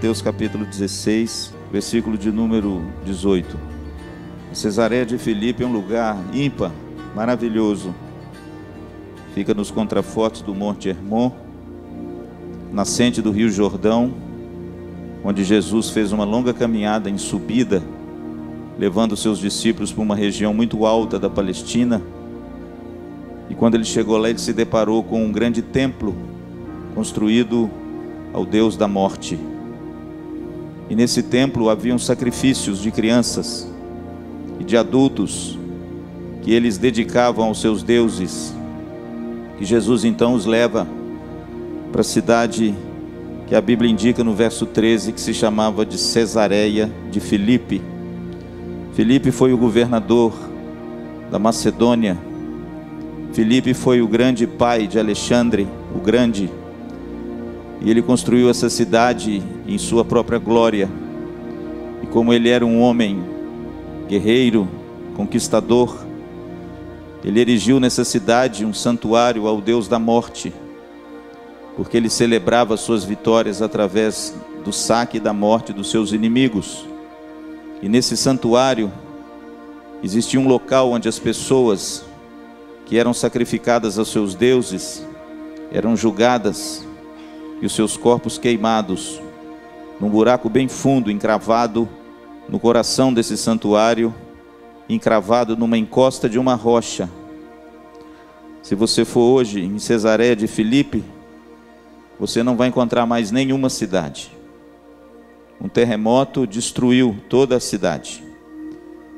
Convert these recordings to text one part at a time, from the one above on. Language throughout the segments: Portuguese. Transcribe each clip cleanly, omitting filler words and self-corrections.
Mateus capítulo 16, versículo de número 18. A Cesareia de Filipe é um lugar ímpar, maravilhoso. Fica nos contrafortes do Monte Hermon, nascente do Rio Jordão, onde Jesus fez uma longa caminhada em subida, levando seus discípulos para uma região muito alta da Palestina. E quando ele chegou lá, ele se deparou com um grande templo construído ao Deus da morte. E nesse templo haviam sacrifícios de crianças e de adultos que eles dedicavam aos seus deuses. E Jesus então os leva para a cidade que a Bíblia indica no verso 13, que se chamava de Cesareia de Filipe. Filipe foi o governador da Macedônia. Filipe foi o grande pai de Alexandre, o Grande. E ele construiu essa cidade em sua própria glória. E como ele era um homem guerreiro, conquistador, ele erigiu nessa cidade um santuário ao Deus da morte, porque ele celebrava suas vitórias através do saque da morte dos seus inimigos. E nesse santuário existia um local onde as pessoas que eram sacrificadas aos seus deuses eram julgadas e os seus corpos queimados num buraco bem fundo, encravado no coração desse santuário, encravado numa encosta de uma rocha. Se você for hoje em Cesareia de Filipe, você não vai encontrar mais nenhuma cidade. Um terremoto destruiu toda a cidade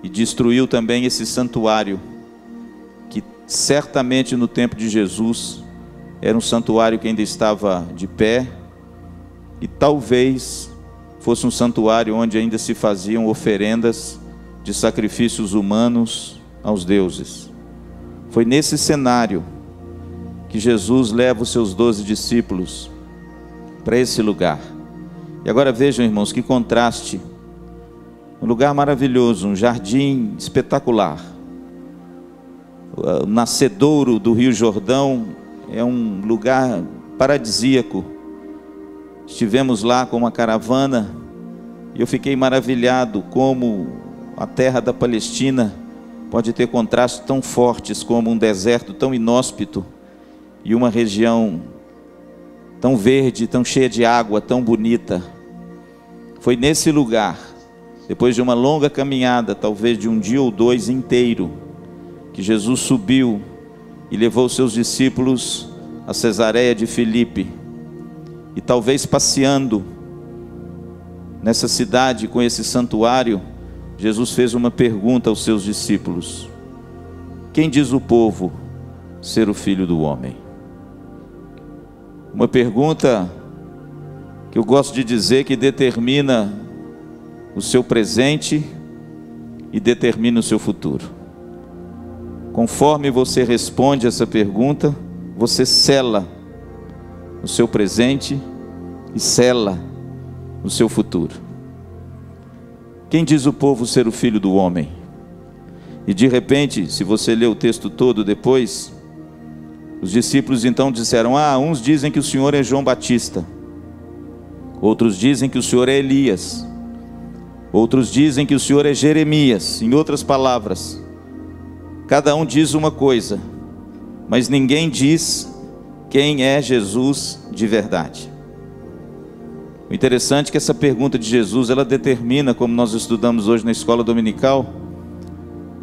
e destruiu também esse santuário, que certamente no tempo de Jesus era um santuário que ainda estava de pé, e talvez fosse um santuário onde ainda se faziam oferendas de sacrifícios humanos aos deuses. Foi nesse cenário que Jesus leva os seus 12 discípulos para esse lugar. E agora vejam, irmãos, que contraste. Um lugar maravilhoso, um jardim espetacular. O nascedouro do Rio Jordão é um lugar paradisíaco. Estivemos lá com uma caravana e eu fiquei maravilhado como a terra da Palestina pode ter contrastes tão fortes, como um deserto tão inóspito e uma região tão verde, tão cheia de água, tão bonita. Foi nesse lugar, depois de uma longa caminhada, talvez de um dia ou dois inteiro, que Jesus subiu e levou seus discípulos a Cesareia de Filipe. E talvez passeando nessa cidade com esse santuário, Jesus fez uma pergunta aos seus discípulos: quem diz o povo ser o Filho do Homem? Uma pergunta que eu gosto de dizer que determina o seu presente e determina o seu futuro. Conforme você responde essa pergunta, você sela o seu presente e sela o seu futuro. Quem diz o povo ser o Filho do Homem? E de repente, se você ler o texto todo depois, os discípulos então disseram: ah, uns dizem que o Senhor é João Batista, outros dizem que o Senhor é Elias, outros dizem que o Senhor é Jeremias. Em outras palavras, cada um diz uma coisa, mas ninguém diz quem é Jesus de verdade. O interessante é que essa pergunta de Jesus, ela determina, como nós estudamos hoje na escola dominical,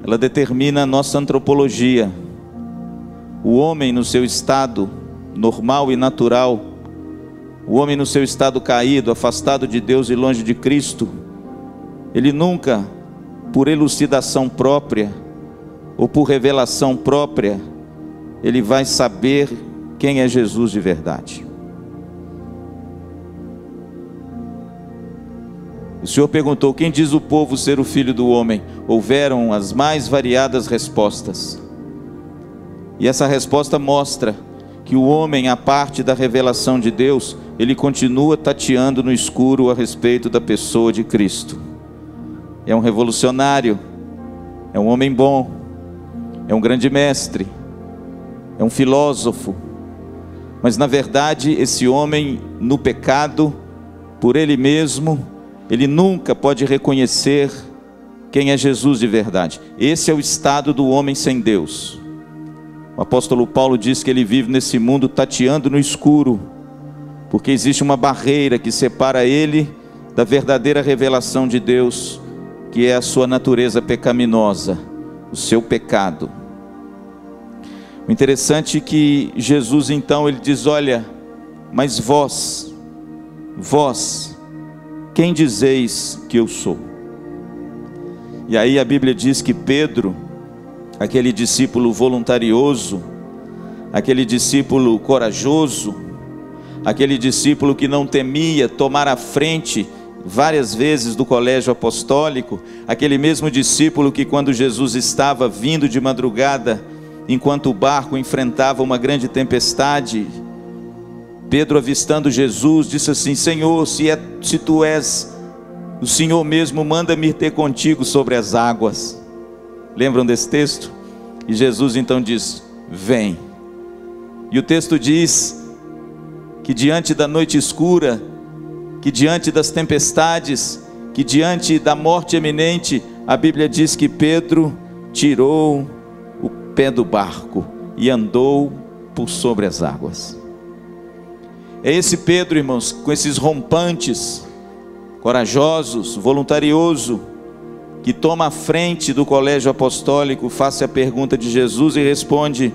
ela determina a nossa antropologia. O homem no seu estado normal e natural, o homem no seu estado caído, afastado de Deus e longe de Cristo, ele nunca, por elucidação própria ou por revelação própria, ele vai saber quem é Jesus de verdade. O Senhor perguntou: quem diz o povo ser o Filho do Homem? Houveram as mais variadas respostas. E essa resposta mostra que o homem, à parte da revelação de Deus, ele continua tateando no escuro a respeito da pessoa de Cristo. É um revolucionário, é um homem bom, é um grande mestre, é um filósofo. Mas na verdade, esse homem no pecado, por ele mesmo, ele nunca pode reconhecer quem é Jesus de verdade. Esse é o estado do homem sem Deus. O apóstolo Paulo diz que ele vive nesse mundo tateando no escuro, porque existe uma barreira que separa ele da verdadeira revelação de Deus, que é a sua natureza pecaminosa, o seu pecado. O interessante é que Jesus então ele diz: olha, mas vós, quem dizeis que eu sou? E aí a Bíblia diz que Pedro, aquele discípulo voluntarioso, aquele discípulo corajoso, aquele discípulo que não temia tomar a frente várias vezes do colégio apostólico, aquele mesmo discípulo que quando Jesus estava vindo de madrugada, enquanto o barco enfrentava uma grande tempestade, Pedro, avistando Jesus, disse assim: Senhor, se tu és o Senhor mesmo, manda-me ter contigo sobre as águas. Lembram desse texto? E Jesus então diz: vem. E o texto diz que diante da noite escura, que diante das tempestades, que diante da morte iminente, a Bíblia diz que Pedro tirou o pé do barco e andou por sobre as águas. É esse Pedro, irmãos, com esses rompantes, corajosos, voluntarioso, que toma a frente do colégio apostólico, face à pergunta de Jesus e responde: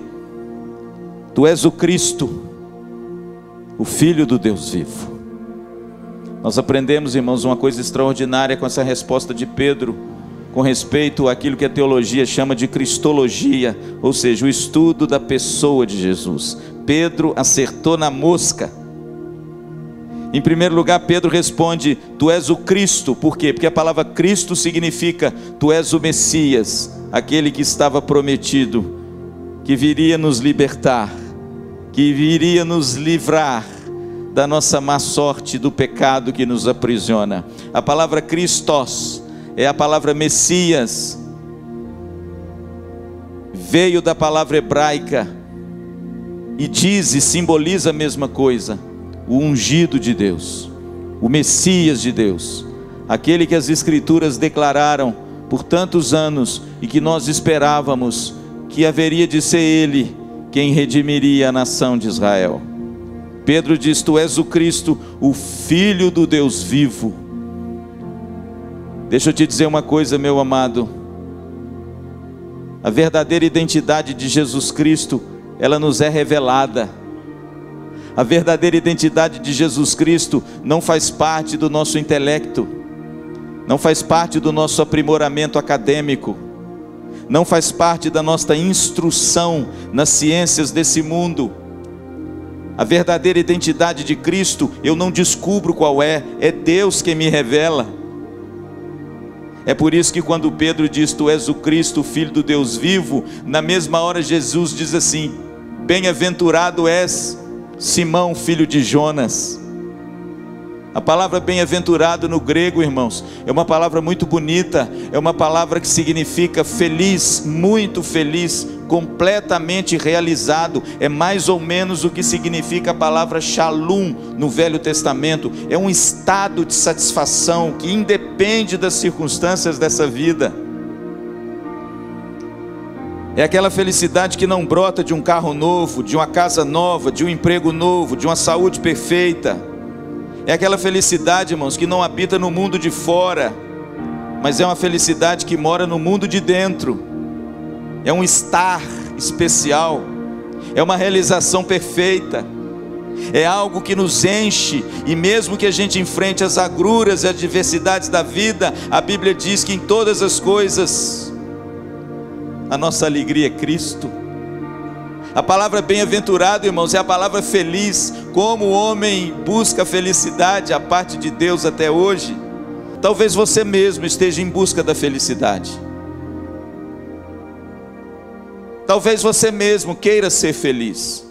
tu és o Cristo, o Filho do Deus vivo. Nós aprendemos, irmãos, uma coisa extraordinária com essa resposta de Pedro, com respeito àquilo que a teologia chama de cristologia, ou seja, o estudo da pessoa de Jesus. Pedro acertou na mosca. Em primeiro lugar, Pedro responde: tu és o Cristo. Por quê? Porque a palavra Cristo significa: tu és o Messias, aquele que estava prometido, que viria nos libertar, que viria nos livrar da nossa má sorte, do pecado que nos aprisiona. A palavra Christós é a palavra Messias, veio da palavra hebraica e diz e simboliza a mesma coisa: o ungido de Deus, o Messias de Deus, aquele que as Escrituras declararam por tantos anos e que nós esperávamos que haveria de ser ele quem redimiria a nação de Israel. Pedro diz: tu és o Cristo, o Filho do Deus vivo. Deixa eu te dizer uma coisa, meu amado, a verdadeira identidade de Jesus Cristo, ela nos é revelada. A verdadeira identidade de Jesus Cristo não faz parte do nosso intelecto, não faz parte do nosso aprimoramento acadêmico, não faz parte da nossa instrução nas ciências desse mundo. A verdadeira identidade de Cristo eu não descubro qual é, é Deus quem me revela. É por isso que quando Pedro diz: tu és o Cristo, o Filho do Deus vivo, na mesma hora Jesus diz assim: bem-aventurado és, Simão, filho de Jonas. A palavra bem-aventurado no grego, irmãos, é uma palavra muito bonita, é uma palavra que significa feliz, muito feliz, completamente realizado. É mais ou menos o que significa a palavra shalom no Velho Testamento. É um estado de satisfação que independe das circunstâncias dessa vida. É aquela felicidade que não brota de um carro novo, de uma casa nova, de um emprego novo, de uma saúde perfeita. É aquela felicidade, irmãos, que não habita no mundo de fora, mas é uma felicidade que mora no mundo de dentro. É um estar especial, é uma realização perfeita, é algo que nos enche. E mesmo que a gente enfrente as agruras e adversidades da vida, a Bíblia diz que em todas as coisas a nossa alegria é Cristo. A palavra bem-aventurado, irmãos, é a palavra feliz. Como o homem busca a felicidade a parte de Deus até hoje, talvez você mesmo esteja em busca da felicidade. Talvez você mesmo queira ser feliz.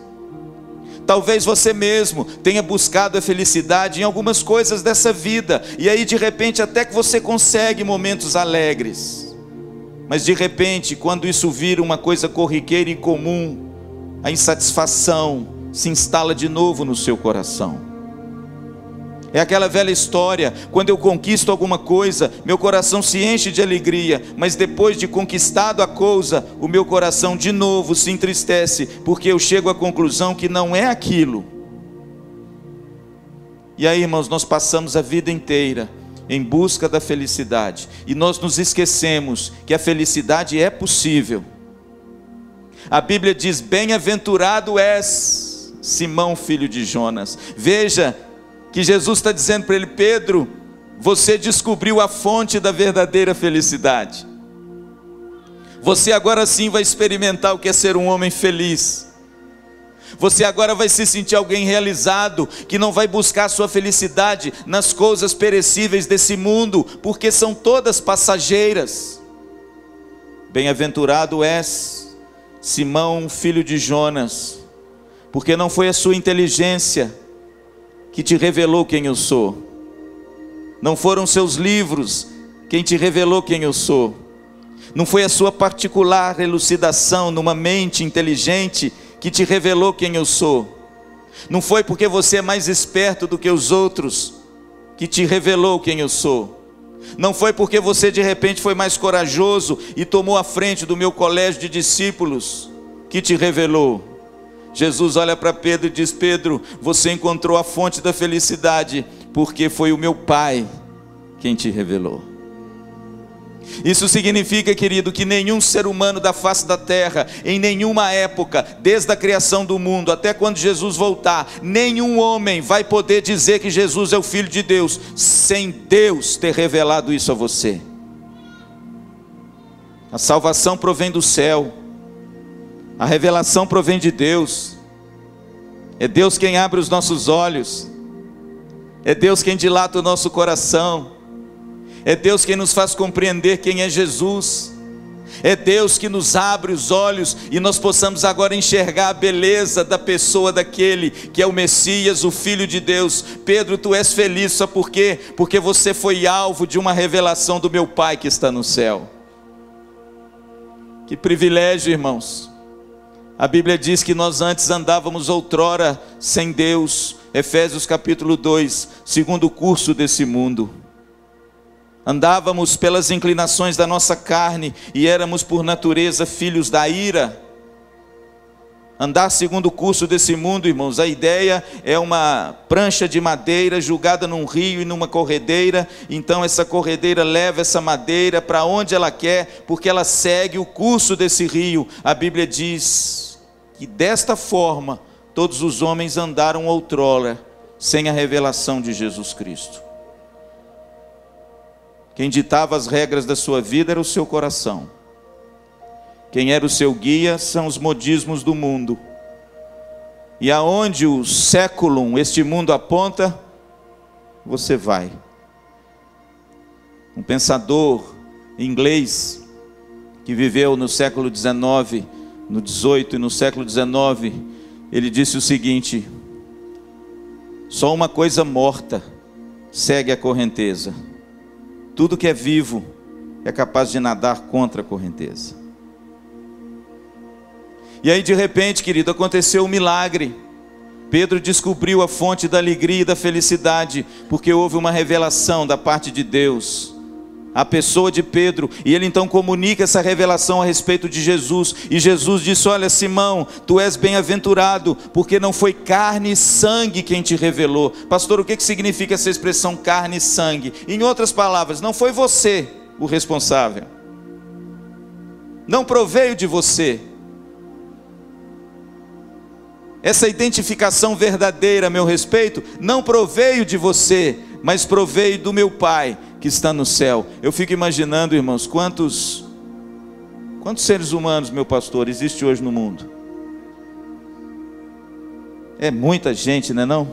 Talvez você mesmo tenha buscado a felicidade em algumas coisas dessa vida, e aí de repente até que você consegue momentos alegres. Mas de repente, quando isso vira uma coisa corriqueira e comum, a insatisfação se instala de novo no seu coração. É aquela velha história, quando eu conquisto alguma coisa, meu coração se enche de alegria, mas depois de conquistado a coisa, o meu coração de novo se entristece, porque eu chego à conclusão que não é aquilo. E aí, irmãos, nós passamos a vida inteira em busca da felicidade, e nós nos esquecemos que a felicidade é possível. A Bíblia diz: bem-aventurado és, Simão, filho de Jonas. Veja que Jesus está dizendo para ele: Pedro, você descobriu a fonte da verdadeira felicidade. Você agora sim vai experimentar o que é ser um homem feliz. Você agora vai se sentir alguém realizado, que não vai buscar sua felicidade nas coisas perecíveis desse mundo, porque são todas passageiras. Bem-aventurado és, Simão, filho de Jonas, porque não foi a sua inteligência que te revelou quem eu sou. Não foram seus livros quem te revelou quem eu sou. Não foi a sua particular elucidação numa mente inteligente que te revelou quem eu sou. Não foi porque você é mais esperto do que os outros que te revelou quem eu sou. Não foi porque você de repente foi mais corajoso e tomou a frente do meu colégio de discípulos que te revelou. Jesus olha para Pedro e diz: Pedro, você encontrou a fonte da felicidade, porque foi o meu Pai quem te revelou. Isso significa, querido, que nenhum ser humano da face da terra, em nenhuma época, desde a criação do mundo até quando Jesus voltar, nenhum homem vai poder dizer que Jesus é o Filho de Deus, sem Deus ter revelado isso a você. A salvação provém do céu, a revelação provém de Deus. É Deus quem abre os nossos olhos, é Deus quem dilata o nosso coração, é Deus quem nos faz compreender quem é Jesus. É Deus que nos abre os olhos e nós possamos agora enxergar a beleza da pessoa daquele que é o Messias, o Filho de Deus. Pedro, tu és feliz, sabe por quê? Porque você foi alvo de uma revelação do meu Pai que está no céu. Que privilégio, irmãos. A Bíblia diz que nós antes andávamos outrora sem Deus. Efésios capítulo 2, segundo o curso desse mundo. Andávamos pelas inclinações da nossa carne e éramos por natureza filhos da ira. Andar segundo o curso desse mundo, irmãos, a ideia é uma prancha de madeira jogada num rio e numa corredeira. Então essa corredeira leva essa madeira para onde ela quer, porque ela segue o curso desse rio. A Bíblia diz que desta forma todos os homens andaram outrora sem a revelação de Jesus Cristo. Quem ditava as regras da sua vida era o seu coração. Quem era o seu guia são os modismos do mundo. E aonde o século, este mundo aponta, você vai. Um pensador inglês que viveu no século XIX, no XVIII e no século XIX, ele disse o seguinte: só uma coisa morta segue a correnteza. Tudo que é vivo é capaz de nadar contra a correnteza. E aí de repente, querido, aconteceu um milagre. Pedro descobriu a fonte da alegria e da felicidade, porque houve uma revelação da parte de Deus a pessoa de Pedro, e ele então comunica essa revelação a respeito de Jesus. E Jesus disse: olha, Simão, tu és bem-aventurado, porque não foi carne e sangue quem te revelou. Pastor, o que significa essa expressão carne e sangue? Em outras palavras, não foi você o responsável, não proveio de você. Essa identificação verdadeira a meu respeito não proveio de você, mas proveio do meu Pai que está no céu. Eu fico imaginando, irmãos, quantos seres humanos, meu pastor, existe hoje no mundo? É muita gente, não é não?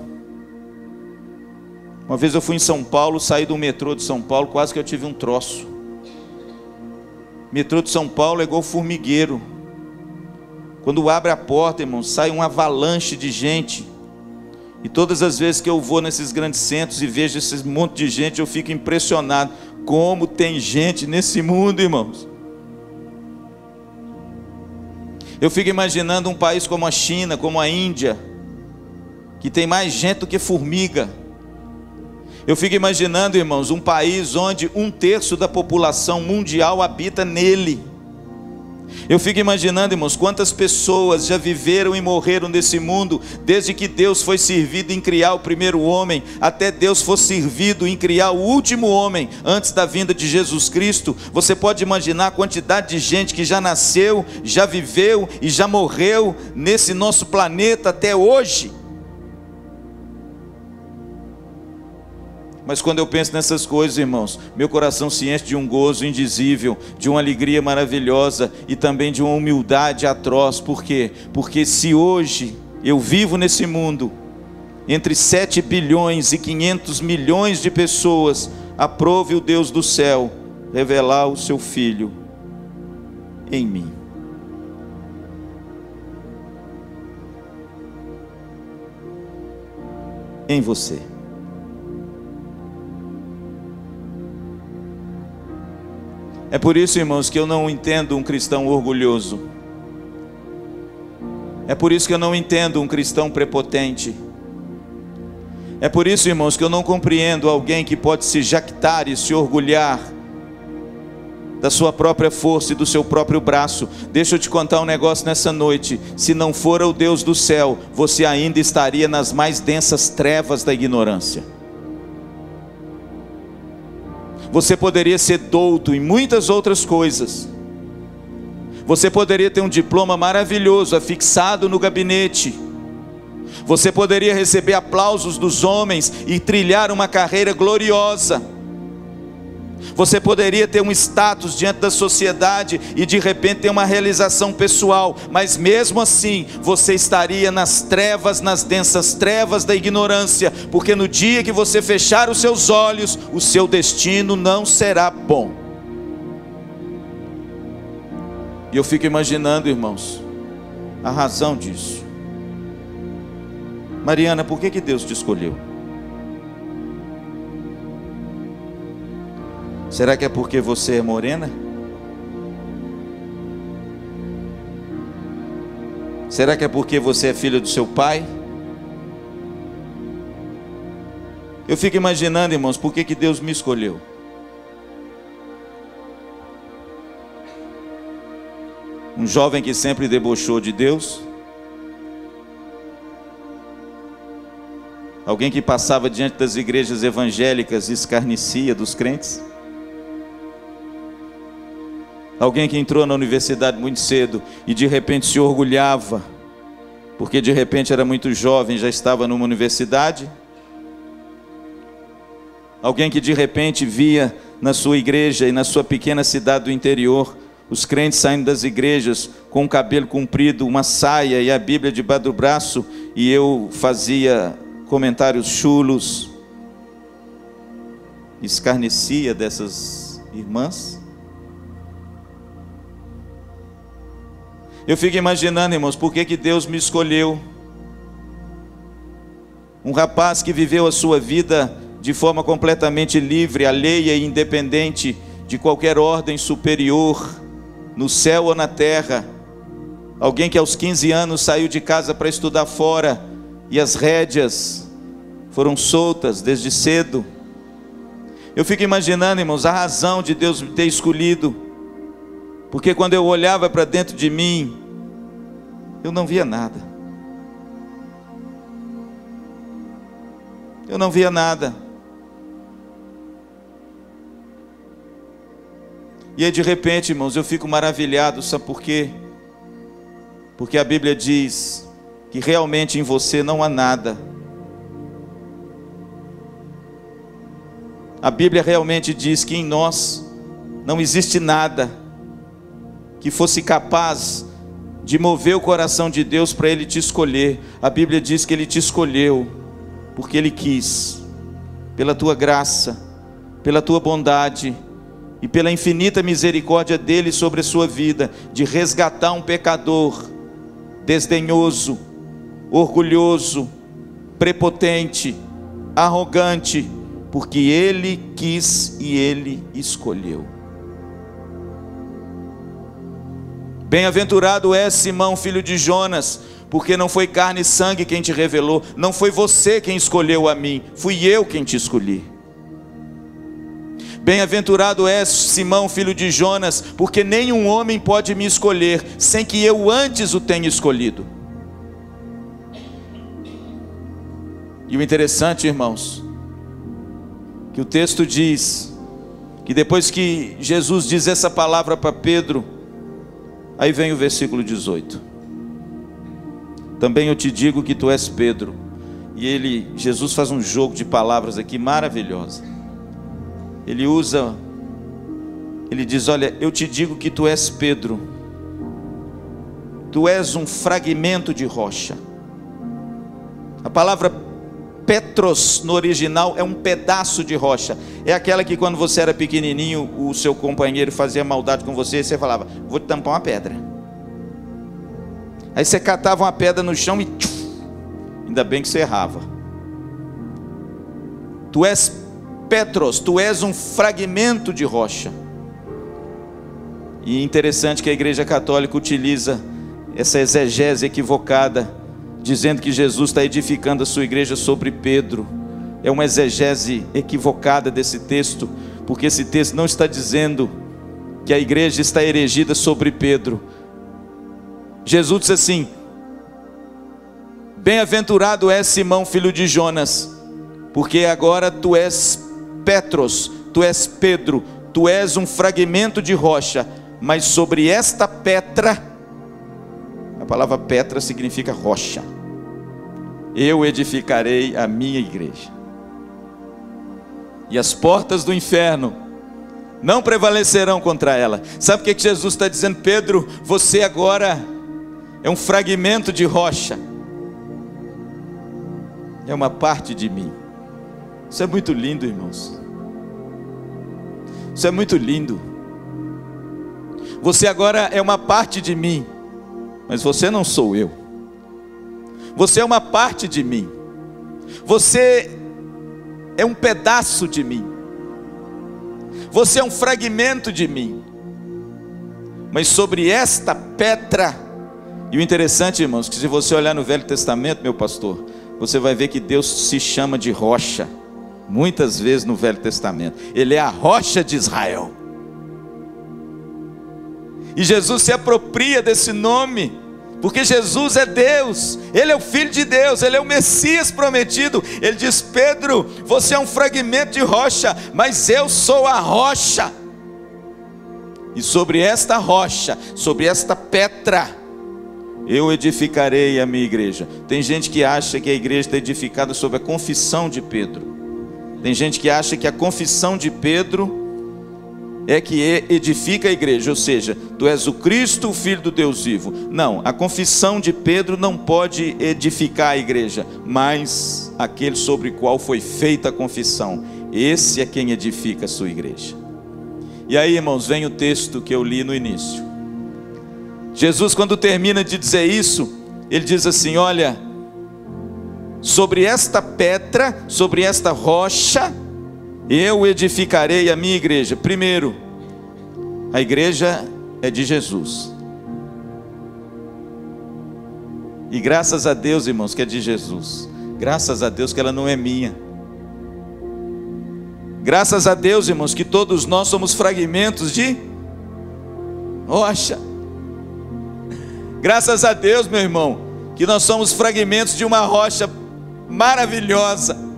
Uma vez eu fui em São Paulo, saí do metrô de São Paulo, quase que eu tive um troço. Metrô de São Paulo é igual formigueiro. Quando abre a porta, irmãos, sai uma avalanche de gente. E todas as vezes que eu vou nesses grandes centros e vejo esse monte de gente, eu fico impressionado. Como tem gente nesse mundo, irmãos. Eu fico imaginando um país como a China, como a Índia, que tem mais gente do que formiga. Eu fico imaginando, irmãos, um país onde 1/3 da população mundial habita nele. Eu fico imaginando, irmãos, quantas pessoas já viveram e morreram nesse mundo, desde que Deus foi servido em criar o primeiro homem, até Deus for servido em criar o último homem, antes da vinda de Jesus Cristo. Você pode imaginar a quantidade de gente que já nasceu, já viveu e já morreu nesse nosso planeta até hoje. Mas quando eu penso nessas coisas, irmãos, meu coração se enche de um gozo indizível, de uma alegria maravilhosa e também de uma humildade atroz. Por quê? Porque se hoje eu vivo nesse mundo, entre 7 bilhões e 500 milhões de pessoas, aprove o Deus do céu revelar o seu Filho em mim. Em você. É por isso, irmãos, que eu não entendo um cristão orgulhoso. É por isso que eu não entendo um cristão prepotente. É por isso, irmãos, que eu não compreendo alguém que pode se jactar e se orgulhar da sua própria força e do seu próprio braço. Deixa eu te contar um negócio nessa noite. Se não fora o Deus do céu, você ainda estaria nas mais densas trevas da ignorância. Você poderia ser douto em muitas outras coisas. Você poderia ter um diploma maravilhoso, afixado no gabinete. Você poderia receber aplausos dos homens e trilhar uma carreira gloriosa. Você poderia ter um status diante da sociedade e de repente ter uma realização pessoal, mas mesmo assim você estaria nas trevas, nas densas trevas da ignorância, porque no dia que você fechar os seus olhos, o seu destino não será bom. E eu fico imaginando, irmãos, a razão disso. Mariana, por que Deus te escolheu? Será que é porque você é morena? Será que é porque você é filha do seu pai? Eu fico imaginando, irmãos, por que Deus me escolheu? Um jovem que sempre debochou de Deus? Alguém que passava diante das igrejas evangélicas e escarnecia dos crentes? Alguém que entrou na universidade muito cedo e de repente se orgulhava, porque de repente era muito jovem, já estava numa universidade. Alguém que de repente via na sua igreja e na sua pequena cidade do interior, os crentes saindo das igrejas com o cabelo comprido, uma saia e a Bíblia debaixo do braço, e eu fazia comentários chulos, escarnecia dessas irmãs. Eu fico imaginando, irmãos, por que Deus me escolheu? Um rapaz que viveu a sua vida de forma completamente livre, alheia e independente de qualquer ordem superior, no céu ou na terra. Alguém que aos 15 anos saiu de casa para estudar fora e as rédeas foram soltas desde cedo. Eu fico imaginando, irmãos, a razão de Deus me ter escolhido. Porque quando eu olhava para dentro de mim, eu não via nada. Eu não via nada. E aí de repente, irmãos, eu fico maravilhado, sabe por quê? Porque a Bíblia diz que realmente em você não há nada. A Bíblia realmente diz que em nós não existe nada que fosse capaz de mover o coração de Deus para Ele te escolher. A Bíblia diz que Ele te escolheu porque Ele quis, pela tua graça, pela tua bondade e pela infinita misericórdia dEle sobre a sua vida, de resgatar um pecador desdenhoso, orgulhoso, prepotente, arrogante, porque Ele quis e Ele escolheu. Bem-aventurado é Simão, filho de Jonas, porque não foi carne e sangue quem te revelou, não foi você quem escolheu a mim, fui eu quem te escolhi. Bem-aventurado és, Simão, filho de Jonas, porque nenhum homem pode me escolher, sem que eu antes o tenha escolhido. E o interessante, irmãos, que o texto diz, que depois que Jesus diz essa palavra para Pedro, aí vem o versículo 18. Também eu te digo que tu és Pedro. E Jesus faz um jogo de palavras aqui maravilhosa. Ele diz, olha, eu te digo que tu és Pedro. Tu és um fragmento de rocha. A palavra Petros no original é um pedaço de rocha. É aquela que quando você era pequenininho, o seu companheiro fazia maldade com você e você falava, vou te tampar uma pedra. Aí você catava uma pedra no chão e ainda bem que você errava. Tu és Petros, tu és um fragmento de rocha. E interessante que a Igreja Católica utiliza essa exegese equivocada, dizendo que Jesus está edificando a sua igreja sobre Pedro. É uma exegese equivocada desse texto, porque esse texto não está dizendo que a igreja está erigida sobre Pedro. Jesus disse assim, bem-aventurado és Simão, filho de Jonas, porque agora tu és Petros, tu és Pedro, tu és um fragmento de rocha, mas sobre esta pedra, a palavra pedra significa rocha, eu edificarei a minha igreja, e as portas do inferno não prevalecerão contra ela. Sabe o que Jesus está dizendo? Pedro, você agora é um fragmento de rocha, é uma parte de mim. Isso é muito lindo, irmãos. Isso é muito lindo. Você agora é uma parte de mim, mas você não sou eu. Você é uma parte de mim. Você é um pedaço de mim. Você é um fragmento de mim. Mas sobre esta pedra, e o interessante, irmãos, que se você olhar no Velho Testamento, meu pastor, você vai ver que Deus se chama de rocha, muitas vezes no Velho Testamento. Ele é a rocha de Israel. E Jesus se apropria desse nome, porque Jesus é Deus, Ele é o Filho de Deus, Ele é o Messias prometido. Ele diz, Pedro, você é um fragmento de rocha, mas eu sou a rocha. E sobre esta rocha, sobre esta pedra, eu edificarei a minha igreja. Tem gente que acha que a igreja está edificada sobre a confissão de Pedro. Tem gente que acha que a confissão de Pedro é que edifica a igreja, ou seja, tu és o Cristo, o Filho do Deus vivo. Não, a confissão de Pedro não pode edificar a igreja, mas aquele sobre o qual foi feita a confissão, esse é quem edifica a sua igreja. E aí, irmãos, vem o texto que eu li no início. Jesus, quando termina de dizer isso, ele diz assim, olha, sobre esta pedra, sobre esta rocha, eu edificarei a minha igreja. Primeiro, a igreja é de Jesus. E graças a Deus, irmãos, que é de Jesus. Graças a Deus que ela não é minha. Graças a Deus, irmãos, que todos nós somos fragmentos de rocha. Graças a Deus, meu irmão, que nós somos fragmentos de uma rocha maravilhosa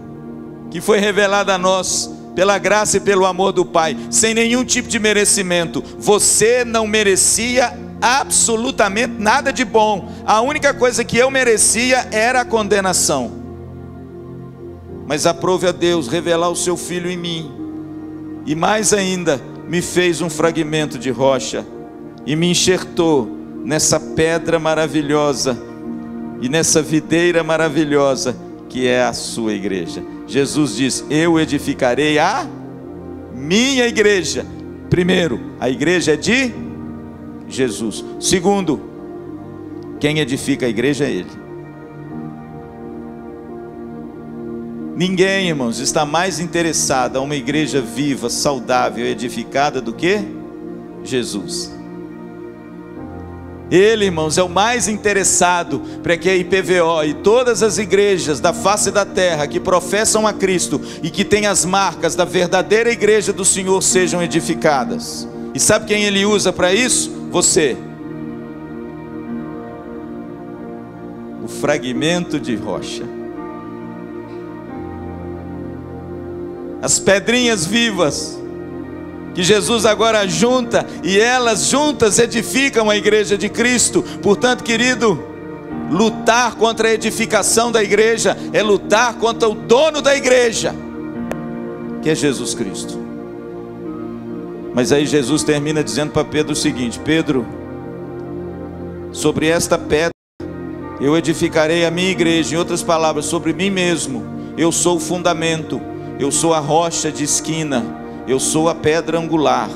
que foi revelada a nós pela graça e pelo amor do Pai, sem nenhum tipo de merecimento. Você não merecia absolutamente nada de bom. A única coisa que eu merecia era a condenação. Mas aprove a Deus revelar o seu Filho em mim, e mais ainda, me fez um fragmento de rocha e me enxertou nessa pedra maravilhosa e nessa videira maravilhosa que é a sua igreja. Jesus diz, eu edificarei a minha igreja. Primeiro, a igreja é de Jesus. Segundo, quem edifica a igreja é Ele. Ninguém, irmãos, está mais interessado a uma igreja viva, saudável, edificada do que Jesus. Ele, irmãos, é o mais interessado para que a IPVO e todas as igrejas da face da terra que professam a Cristo e que têm as marcas da verdadeira igreja do Senhor sejam edificadas. E sabe quem Ele usa para isso? Você. O fragmento de rocha. As pedrinhas vivas que Jesus agora junta, e elas juntas edificam a igreja de Cristo. Portanto, querido, lutar contra a edificação da igreja é lutar contra o dono da igreja, que é Jesus Cristo. Mas aí Jesus termina dizendo para Pedro o seguinte: Pedro, sobre esta pedra eu edificarei a minha igreja. Em outras palavras, sobre mim mesmo. Eu sou o fundamento. Eu sou a rocha de esquina, eu sou a pedra angular,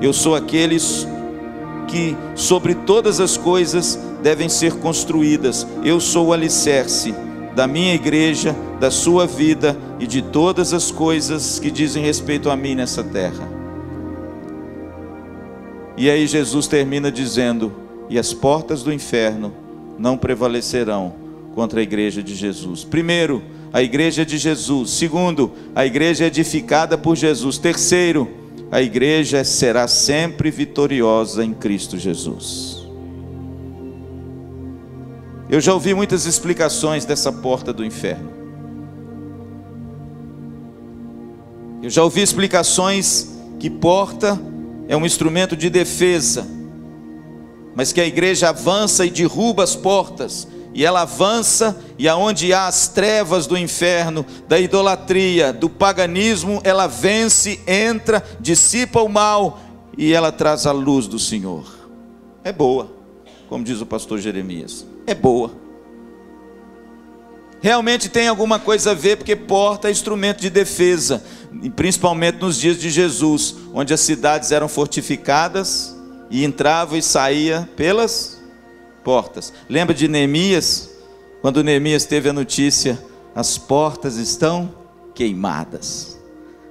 eu sou aqueles que sobre todas as coisas devem ser construídas. Eu sou o alicerce da minha igreja, da sua vida e de todas as coisas que dizem respeito a mim nessa terra. E aí Jesus termina dizendo: e as portas do inferno não prevalecerão contra a igreja de Jesus. Primeiro, a igreja de Jesus. Segundo, a igreja edificada por Jesus. Terceiro, a igreja será sempre vitoriosa em Cristo Jesus. Eu já ouvi muitas explicações dessa porta do inferno. Eu já ouvi explicações que porta é um instrumento de defesa, mas que a igreja avança e derruba as portas. E ela avança, e aonde há as trevas do inferno, da idolatria, do paganismo, ela vence, entra, dissipa o mal, e ela traz a luz do Senhor. É boa, como diz o pastor Jeremias, é boa. Realmente tem alguma coisa a ver, porque porta é instrumento de defesa, e principalmente nos dias de Jesus, onde as cidades eram fortificadas, e entrava e saía pelas portas. Lembra de Neemias? Quando Neemias teve a notícia: as portas estão queimadas.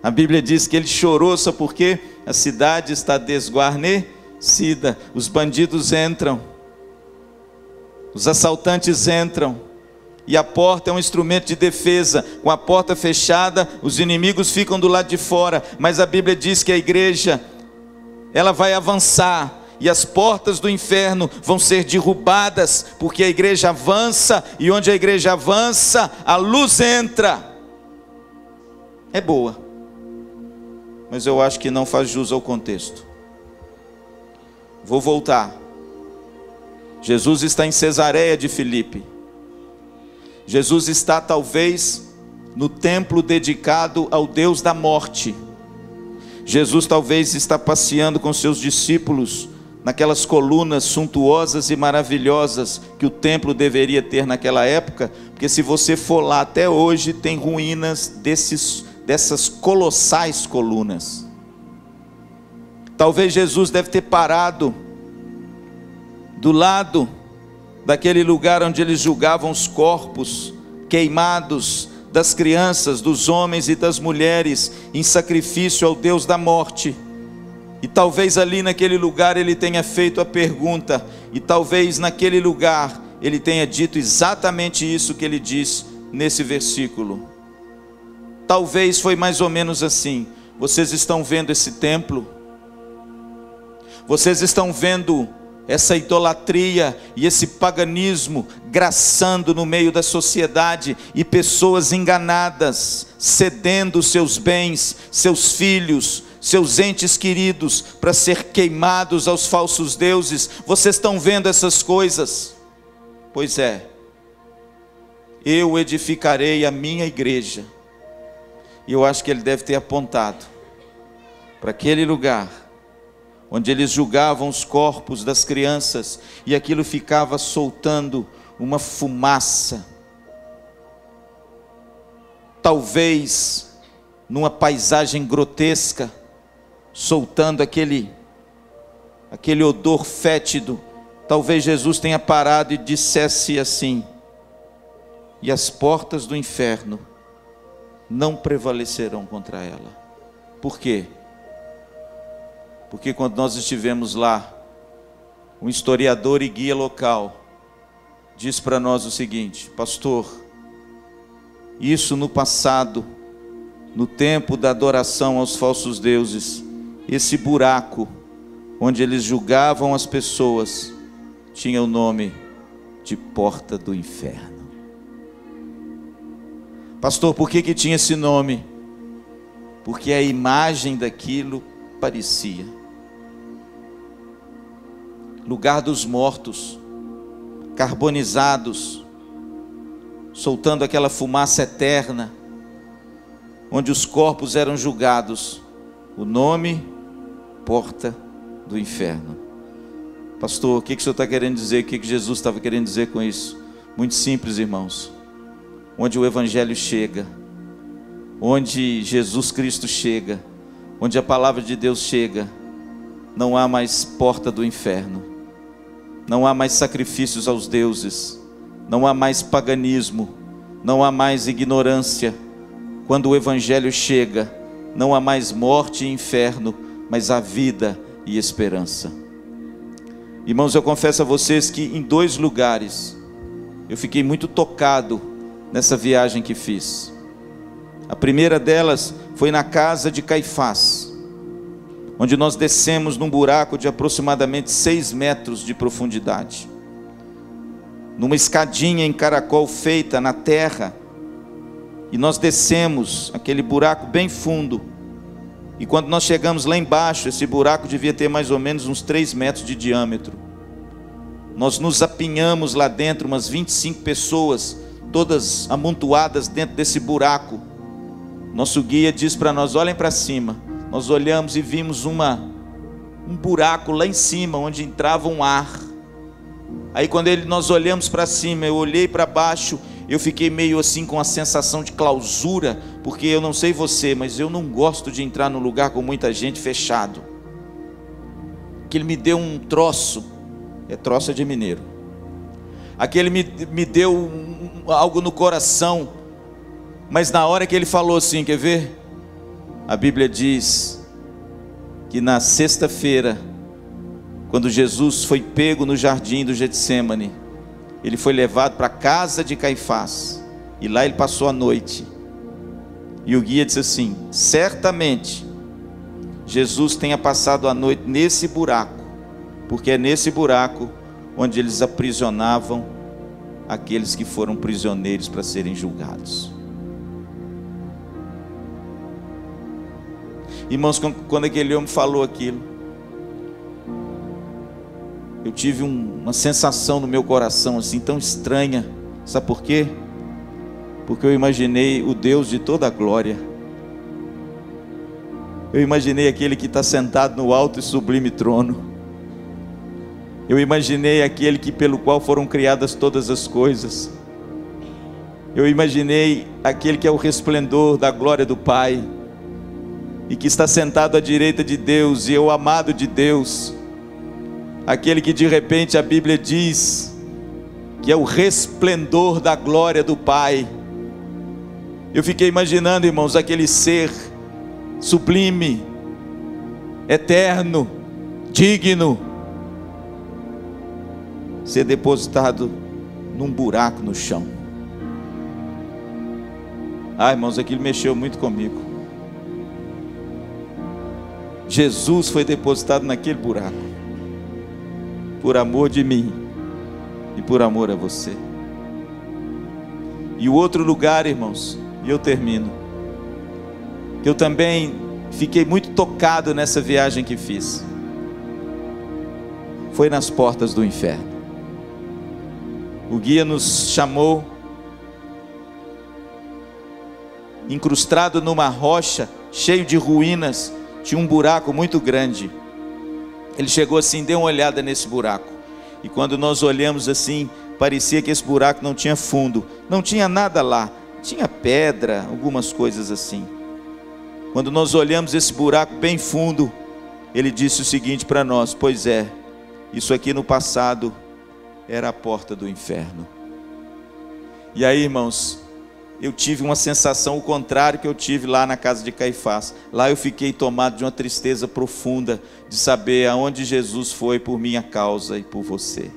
A Bíblia diz que ele chorou, só porque a cidade está desguarnecida. Os bandidos entram, os assaltantes entram, e a porta é um instrumento de defesa. Com a porta fechada, os inimigos ficam do lado de fora. Mas a Bíblia diz que a igreja, ela vai avançar, e as portas do inferno vão ser derrubadas, porque a igreja avança, e onde a igreja avança, a luz entra. É boa, mas eu acho que não faz jus ao contexto. Vou voltar. Jesus está em Cesareia de Filipe. Jesus está talvez no templo dedicado ao Deus da morte. Jesus talvez está passeando com seus discípulos naquelas colunas suntuosas e maravilhosas que o templo deveria ter naquela época, porque se você for lá até hoje, tem ruínas dessas colossais colunas. Talvez Jesus deve ter parado do lado daquele lugar onde eles julgavam os corpos queimados das crianças, dos homens e das mulheres, em sacrifício ao Deus da morte. E talvez ali naquele lugar ele tenha feito a pergunta, e talvez naquele lugar ele tenha dito exatamente isso que ele diz nesse versículo. Talvez foi mais ou menos assim: vocês estão vendo esse templo? Vocês estão vendo essa idolatria e esse paganismo graçando no meio da sociedade, e pessoas enganadas, cedendo seus bens, seus filhos, seus entes queridos, para ser queimados aos falsos deuses. Vocês estão vendo essas coisas? Pois é, eu edificarei a minha igreja. E eu acho que ele deve ter apontado para aquele lugar onde eles julgavam os corpos das crianças, e aquilo ficava soltando uma fumaça. Talvez numa paisagem grotesca, soltando aquele odor fétido. Talvez Jesus tenha parado e dissesse assim: e as portas do inferno não prevalecerão contra ela. Por quê? Porque quando nós estivemos lá, um historiador e guia local, diz para nós o seguinte: pastor, isso no passado, no tempo da adoração aos falsos deuses, esse buraco onde eles julgavam as pessoas tinha o nome de porta do inferno. Pastor, por que que tinha esse nome? Porque a imagem daquilo parecia lugar dos mortos, carbonizados, soltando aquela fumaça eterna, onde os corpos eram julgados. O nome, porta do inferno. Pastor, o que que o senhor está querendo dizer? O que que Jesus estava querendo dizer com isso? Muito simples, irmãos. Onde o evangelho chega, onde Jesus Cristo chega, onde a palavra de Deus chega, não há mais porta do inferno, não há mais sacrifícios aos deuses, não há mais paganismo, não há mais ignorância. Quando o evangelho chega, não há mais morte e inferno, mas há vida e esperança. Irmãos, eu confesso a vocês que em dois lugares eu fiquei muito tocado nessa viagem que fiz. A primeira delas foi na casa de Caifás, onde nós descemos num buraco de aproximadamente 6 metros de profundidade, numa escadinha em caracol feita na terra, e nós descemos aquele buraco bem fundo. E quando nós chegamos lá embaixo, esse buraco devia ter mais ou menos uns 3 metros de diâmetro. Nós nos apinhamos lá dentro, umas 25 pessoas, todas amontoadas dentro desse buraco. Nosso guia diz para nós: olhem para cima. Nós olhamos e vimos um buraco lá em cima, onde entrava um ar. Aí quando nós olhamos para cima, eu olhei para baixo, eu fiquei meio assim com a sensação de clausura, porque eu não sei você, mas eu não gosto de entrar num lugar com muita gente fechado. Aquilo me deu um troço, troço de mineiro. Aquele me deu algo no coração. Mas na hora que ele falou assim, quer ver? A Bíblia diz que na sexta-feira, quando Jesus foi pego no jardim do Getsêmane, ele foi levado para a casa de Caifás, e lá ele passou a noite. E o guia disse assim: certamente Jesus tenha passado a noite nesse buraco, porque é nesse buraco onde eles aprisionavam aqueles que foram prisioneiros para serem julgados. Irmãos, quando aquele homem falou aquilo, eu tive uma sensação no meu coração assim tão estranha. Sabe por quê? Porque eu imaginei o Deus de toda a glória. Eu imaginei aquele que está sentado no alto e sublime trono. Eu imaginei aquele pelo qual foram criadas todas as coisas. Eu imaginei aquele que é o resplendor da glória do Pai, e que está sentado à direita de Deus, e é o amado de Deus, aquele que de repente a Bíblia diz que é o resplendor da glória do Pai. Eu fiquei imaginando, irmãos, aquele ser sublime, eterno, digno, ser depositado num buraco no chão. Ah, irmãos, aquilo mexeu muito comigo. Jesus foi depositado naquele buraco, por amor de mim e por amor a você. E o outro lugar, irmãos, e eu termino, que eu também fiquei muito tocado nessa viagem que fiz, foi nas portas do inferno. O guia nos chamou, incrustado numa rocha, cheio de ruínas. Tinha um buraco muito grande. Ele chegou assim, deu uma olhada nesse buraco. E quando nós olhamos assim, parecia que esse buraco não tinha fundo, não tinha nada lá, tinha pedra, algumas coisas assim. Quando nós olhamos esse buraco bem fundo, ele disse o seguinte para nós: pois é, isso aqui no passado era a porta do inferno. E aí, irmãos, eu tive uma sensação, o contrário que eu tive lá na casa de Caifás. Lá eu fiquei tomado de uma tristeza profunda de saber aonde Jesus foi por minha causa e por você.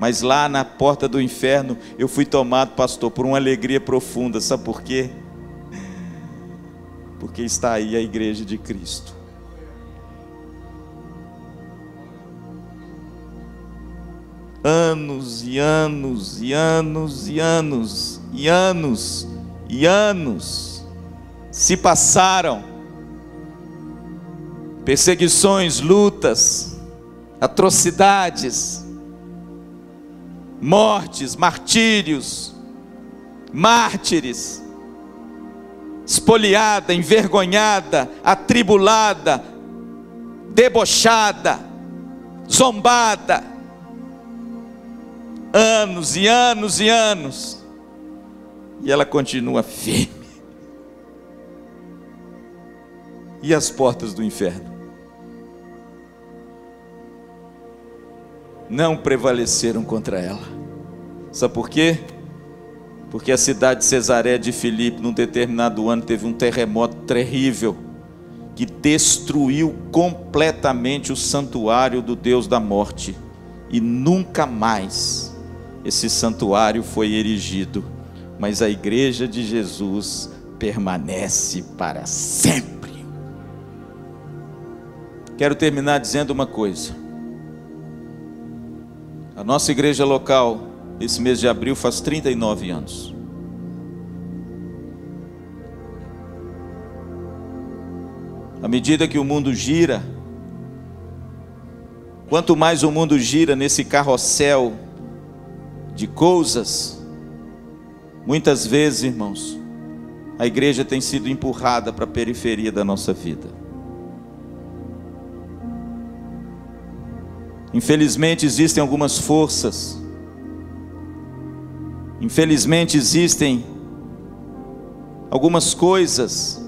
Mas lá na porta do inferno eu fui tomado, pastor, por uma alegria profunda. Sabe por quê? Porque está aí a igreja de Cristo. Anos e anos e anos e anos e anos e anos se passaram. Perseguições, lutas, atrocidades, mortes, martírios, mártires, espoliada, envergonhada, atribulada, debochada, zombada. Anos e anos e anos, e ela continua firme, e as portas do inferno não prevaleceram contra ela. Sabe por quê? Porque a cidade de Cesareia de Filipe, num determinado ano, teve um terremoto terrível, que destruiu completamente o santuário do Deus da morte, e nunca mais esse santuário foi erigido, mas a igreja de Jesus permanece para sempre. Quero terminar dizendo uma coisa. A nossa igreja local, esse mês de abril, faz 39 anos. À medida que o mundo gira, quanto mais o mundo gira nesse carrossel de coisas, muitas vezes, irmãos, a igreja tem sido empurrada para a periferia da nossa vida. Infelizmente existem algumas forças, infelizmente existem algumas coisas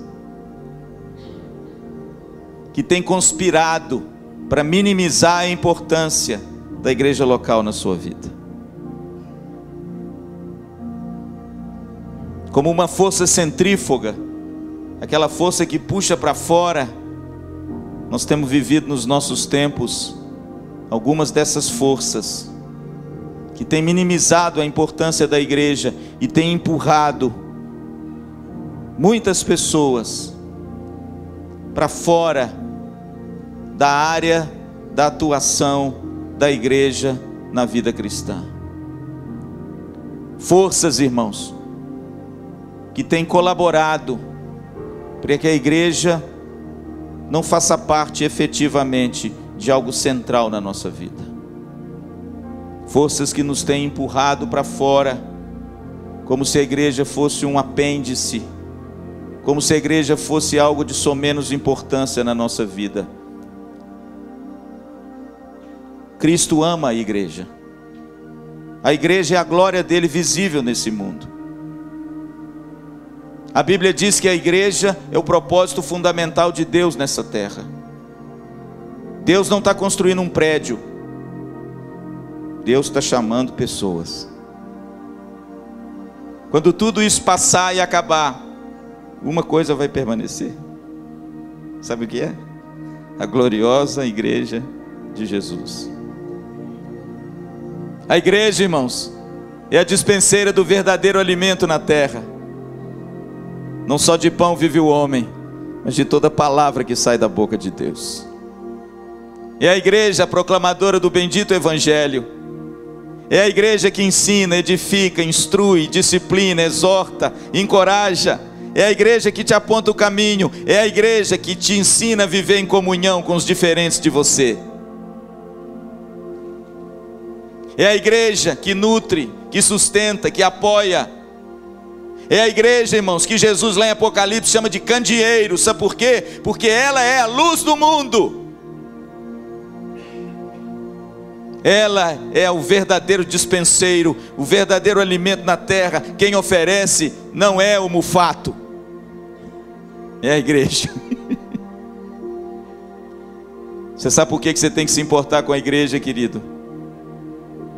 que têm conspirado para minimizar a importância da igreja local na sua vida. Como uma força centrífuga, aquela força que puxa para fora, nós temos vivido nos nossos tempos algumas dessas forças que têm minimizado a importância da igreja e têm empurrado muitas pessoas para fora da área da atuação da igreja na vida cristã. Forças, irmãos, que tem colaborado para que a igreja não faça parte efetivamente de algo central na nossa vida. Forças que nos têm empurrado para fora, como se a igreja fosse um apêndice, como se a igreja fosse algo de somenos importância na nossa vida. Cristo ama a igreja. A igreja é a glória dele visível nesse mundo. A Bíblia diz que a igreja é o propósito fundamental de Deus nessa terra. Deus não está construindo um prédio. Deus está chamando pessoas. Quando tudo isso passar e acabar, uma coisa vai permanecer. Sabe o que é? A gloriosa igreja de Jesus. A igreja, irmãos, é a dispenseira do verdadeiro alimento na terra. Não só de pão vive o homem, mas de toda palavra que sai da boca de Deus. É a igreja proclamadora do bendito evangelho. É a igreja que ensina, edifica, instrui, disciplina, exorta, encoraja. É a igreja que te aponta o caminho. É a igreja que te ensina a viver em comunhão com os diferentes de você. É a igreja que nutre, que sustenta, que apoia. É a igreja, irmãos, que Jesus lá em Apocalipse chama de candeeiro. Sabe por quê? Porque ela é a luz do mundo. Ela é o verdadeiro dispenseiro, o verdadeiro alimento na terra. Quem oferece não é o mufato, é a igreja. Você sabe por que você tem que se importar com a igreja, querido?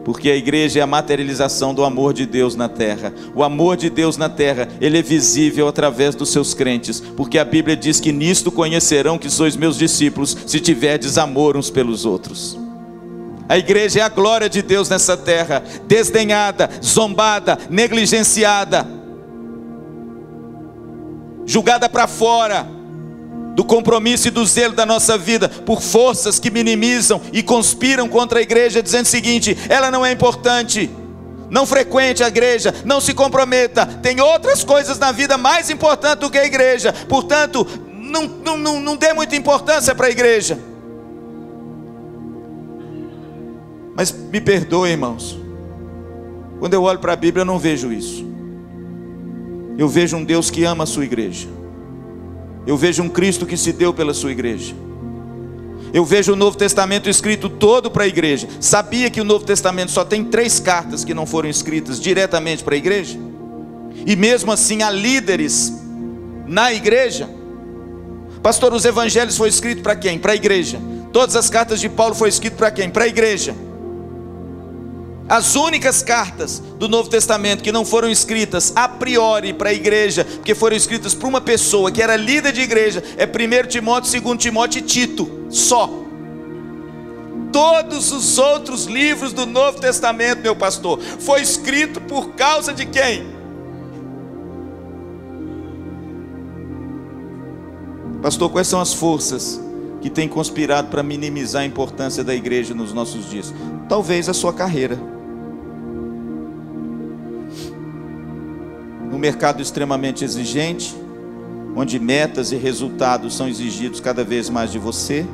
porque a igreja é a materialização do amor de Deus na terra. O amor de Deus na terra, ele é visível através dos seus crentes, porque a Bíblia diz que nisto conhecerão que sois meus discípulos, se tiverdes amor uns pelos outros. A igreja é a glória de Deus nessa terra, desdenhada, zombada, negligenciada, julgada para fora do compromisso e do zelo da nossa vida, por forças que minimizam e conspiram contra a igreja, dizendo o seguinte: ela não é importante, não frequente a igreja, não se comprometa, tem outras coisas na vida mais importantes do que a igreja, portanto, não dê muita importância para a igreja. Mas me perdoe, irmãos, quando eu olho para a Bíblia eu não vejo isso. Eu vejo um Deus que ama a sua igreja. Eu vejo um Cristo que se deu pela sua igreja. Eu vejo o Novo Testamento escrito todo para a igreja. Sabia que o Novo Testamento só tem 3 cartas que não foram escritas diretamente para a igreja? E mesmo assim há líderes na igreja. Pastor, os evangelhos foram escritos para quem? Para a igreja. Todas as cartas de Paulo foram escritas para quem? Para a igreja. As únicas cartas do Novo Testamento que não foram escritas a priori para a igreja, porque foram escritas para uma pessoa que era líder de igreja, é 1 Timóteo, 2 Timóteo e Tito, só. Todos os outros livros do Novo Testamento, meu pastor, foi escrito por causa de quem? Pastor, quais são as forças que têm conspirado para minimizar a importância da igreja nos nossos dias? Talvez a sua carreira. Um mercado extremamente exigente, onde metas e resultados são exigidos cada vez mais de você.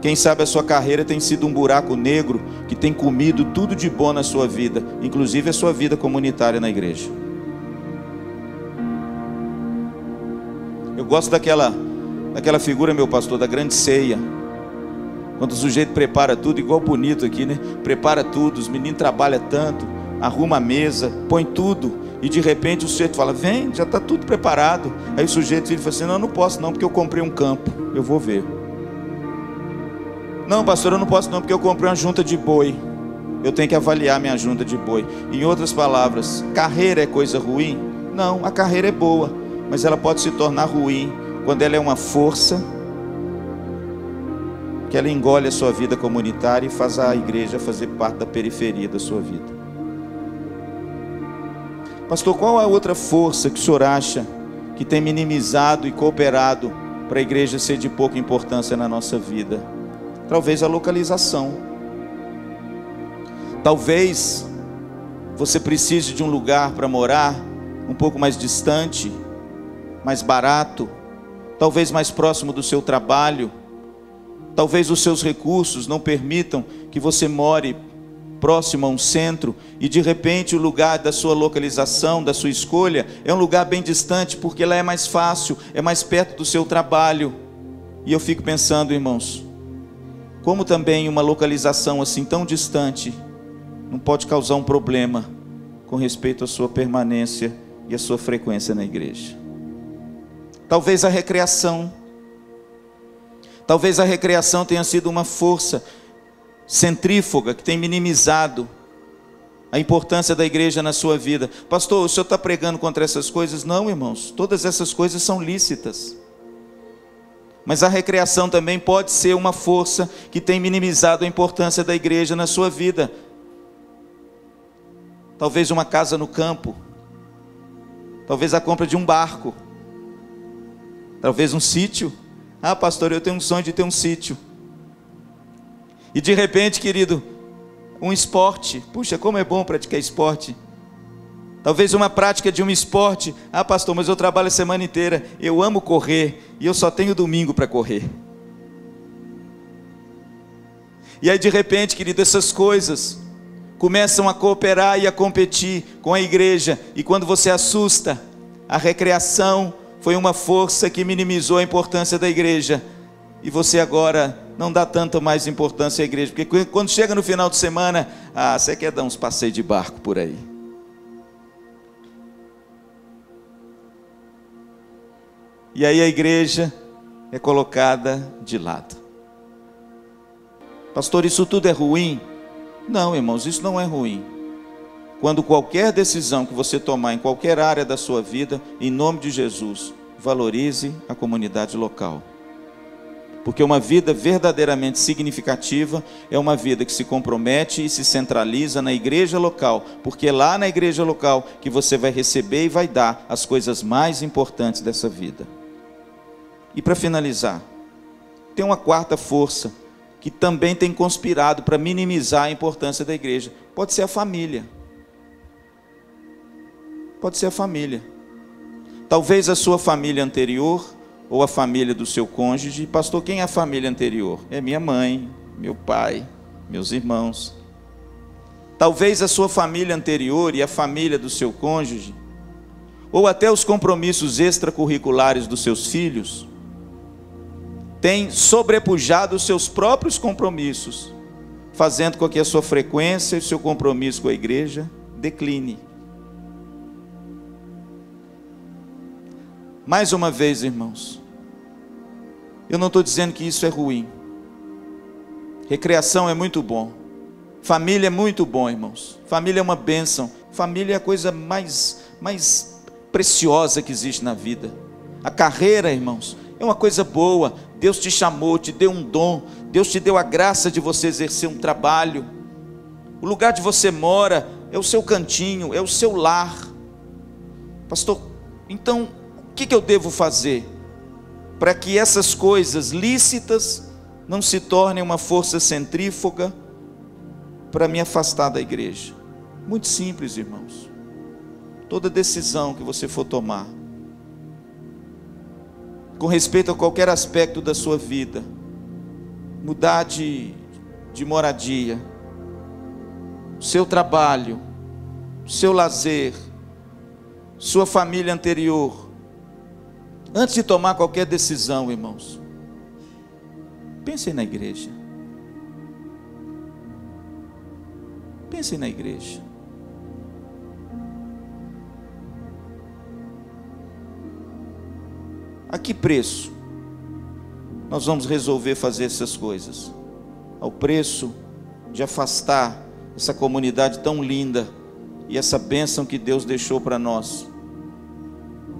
Quem sabe a sua carreira tem sido um buraco negro que tem comido tudo de bom na sua vida, inclusive a sua vida comunitária na igreja. Eu gosto daquela figura, meu pastor, da grande ceia, quando o sujeito prepara tudo, igual bonito aqui, né? Prepara tudo, os meninos trabalham tanto, arruma a mesa, põe tudo. E de repente o sujeito fala: vem, já está tudo preparado. Aí o sujeito vira e fala assim: não, eu não posso não, porque eu comprei um campo, eu vou ver. Não, pastor, eu não posso não, porque eu comprei uma junta de boi, eu tenho que avaliar minha junta de boi. Em outras palavras, carreira é coisa ruim? Não, a carreira é boa, mas ela pode se tornar ruim quando ela é uma força que ela engole a sua vida comunitária e faz a igreja fazer parte da periferia da sua vida. Pastor, qual é a outra força que o senhor acha que tem minimizado e cooperado para a igreja ser de pouca importância na nossa vida? Talvez a localização. Talvez você precise de um lugar para morar um pouco mais distante, mais barato, talvez mais próximo do seu trabalho. Talvez os seus recursos não permitam que você more próximo a um centro, e de repente o lugar da sua localização, da sua escolha, é um lugar bem distante, porque lá é mais fácil, é mais perto do seu trabalho. E eu fico pensando, irmãos, como também uma localização assim tão distante não pode causar um problema com respeito à sua permanência e à sua frequência na igreja. Talvez a recreação. Talvez a recreação tenha sido uma força centrífuga que tem minimizado a importância da igreja na sua vida. Pastor, o senhor está pregando contra essas coisas? Não, irmãos, todas essas coisas são lícitas, mas a recreação também pode ser uma força que tem minimizado a importância da igreja na sua vida. Talvez uma casa no campo, talvez a compra de um barco, talvez um sítio. Ah, pastor, eu tenho um sonho de ter um sítio. E de repente, querido, um esporte. Puxa, como é bom praticar esporte. Talvez uma prática de um esporte. Ah, pastor, mas eu trabalho a semana inteira, eu amo correr, e eu só tenho domingo para correr. E aí de repente, querido, essas coisas começam a cooperar e a competir com a igreja. E quando você assusta, a recreação foi uma força que minimizou a importância da igreja. E você agora não dá tanta mais importância à igreja, porque quando chega no final de semana, ah, você quer dar uns passeios de barco por aí. E aí a igreja é colocada de lado. Pastor, isso tudo é ruim? Não, irmãos, isso não é ruim. Quando qualquer decisão que você tomar em qualquer área da sua vida, em nome de Jesus, valorize a comunidade local. Porque uma vida verdadeiramente significativa é uma vida que se compromete e se centraliza na igreja local, porque é lá na igreja local que você vai receber e vai dar as coisas mais importantes dessa vida. E para finalizar, tem uma quarta força que também tem conspirado para minimizar a importância da igreja. Pode ser a família. Pode ser a família. Talvez a sua família anterior ou a família do seu cônjuge. Pastor, quem é a família anterior? É minha mãe, meu pai, meus irmãos. Talvez a sua família anterior e a família do seu cônjuge, ou até os compromissos extracurriculares dos seus filhos, têm sobrepujado os seus próprios compromissos, fazendo com que a sua frequência e o seu compromisso com a igreja decline. Mais uma vez, irmãos, eu não estou dizendo que isso é ruim. Recreação é muito bom. Família é muito bom, irmãos. Família é uma bênção. Família é a coisa mais preciosa que existe na vida. A carreira, irmãos, é uma coisa boa. Deus te chamou, te deu um dom. Deus te deu a graça de você exercer um trabalho. O lugar de você mora é o seu cantinho, é o seu lar. Pastor, então, o que eu devo fazer para que essas coisas lícitas não se tornem uma força centrífuga para me afastar da igreja? Muito simples, irmãos. Toda decisão que você for tomar, com respeito a qualquer aspecto da sua vida, mudar de moradia, seu trabalho, seu lazer, sua família anterior, antes de tomar qualquer decisão, irmãos, pensem na igreja. Pensem na igreja. A que preço nós vamos resolver fazer essas coisas? Ao preço de afastar essa comunidade tão linda e essa bênção que Deus deixou para nós.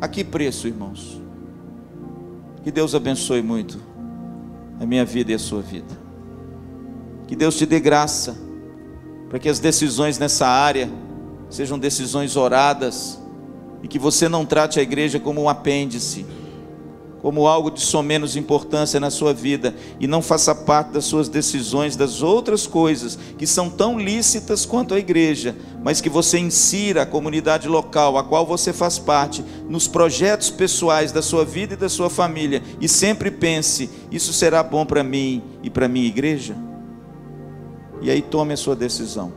A que preço, irmãos? Que Deus abençoe muito a minha vida e a sua vida. Que Deus te dê graça para que as decisões nessa área sejam decisões oradas e que você não trate a igreja como um apêndice, como algo de somenos importância na sua vida e não faça parte das suas decisões das outras coisas que são tão lícitas quanto a igreja, mas que você insira a comunidade local, a qual você faz parte, nos projetos pessoais da sua vida e da sua família e sempre pense, isso será bom para mim e para minha igreja? E aí tome a sua decisão,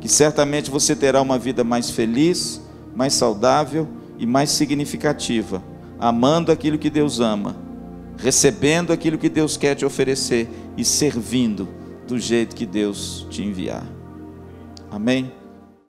que certamente você terá uma vida mais feliz, mais saudável e mais significativa, amando aquilo que Deus ama, recebendo aquilo que Deus quer te oferecer e servindo do jeito que Deus te enviar. Amém?